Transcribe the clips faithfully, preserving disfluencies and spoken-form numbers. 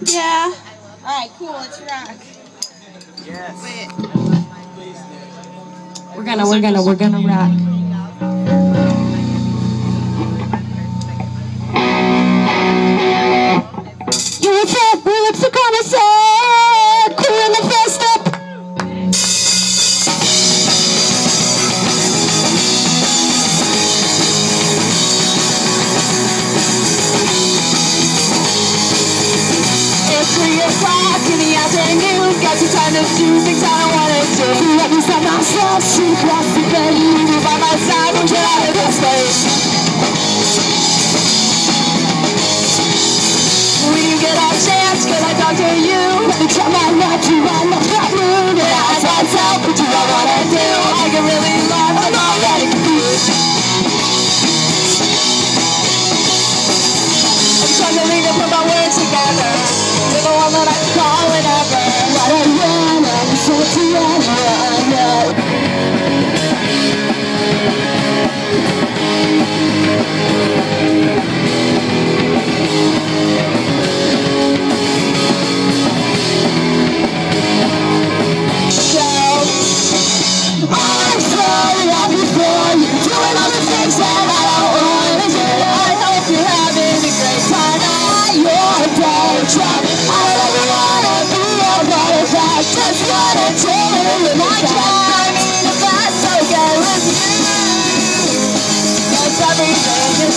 Yeah. All right, cool. Let's rock. Yes. We're gonna, we're gonna, we're gonna rock. Do things I don't wanna do. Let me set myself free. Cross the bed, you be by my side. Don't get out of this place. We didn't get our chance, cause I talked to you. Let me try my luck, you run the flat moon. And I ask myself, what do I wanna do? I can really love, I'm already confused. I'm trying to lead up with my words together. You're the one that I can call whenever. Let it run. So it's the end, I know.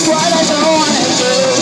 What I don't wanna do.